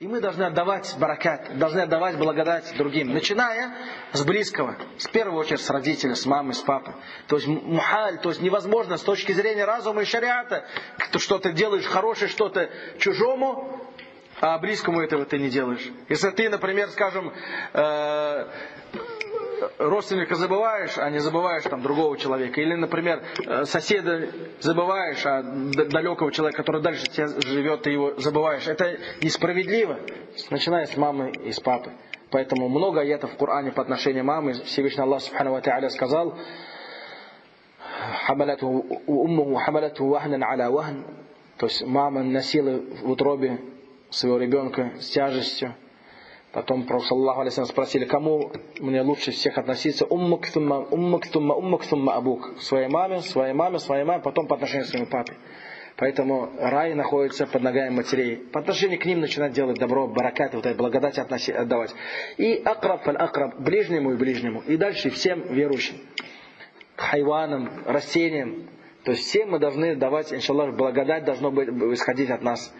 И мы должны отдавать баракат, должны отдавать благодать другим, начиная с близкого, с первого очередь с родителя, с мамы, с папы. То есть мухаль, то есть невозможно с точки зрения разума и шариата, что ты делаешь хорошее что-то чужому, а близкому этого ты не делаешь. Если ты, например, скажем, родственника забываешь, а не забываешь там другого человека. Или, например, соседа забываешь, а далекого человека, который дальше тебя живет, ты его забываешь. Это несправедливо, начиная с мамы и с папы. Поэтому много аятов в Коране по отношению мамы. Всевышний Аллах Субхану ва Тааля сказал: «Хабалят умму, хабалят ахнен аля ахн». То есть мама носила в утробе своего ребенка с тяжестью. Потом пророк, салляллаху алейхи саллям, спросили, кому мне лучше всех относиться? Уммактума абук. Своей маме. Потом по отношению к своему папе. Поэтому рай находится под ногами матерей. По отношению к ним начинать делать добро, баракат, вот этой благодать отдавать. И акраб фаль акраб, ближнему. И дальше всем верующим. Хайванам, растениям. То есть всем мы должны давать, иншаллах, благодать должно быть исходить от нас.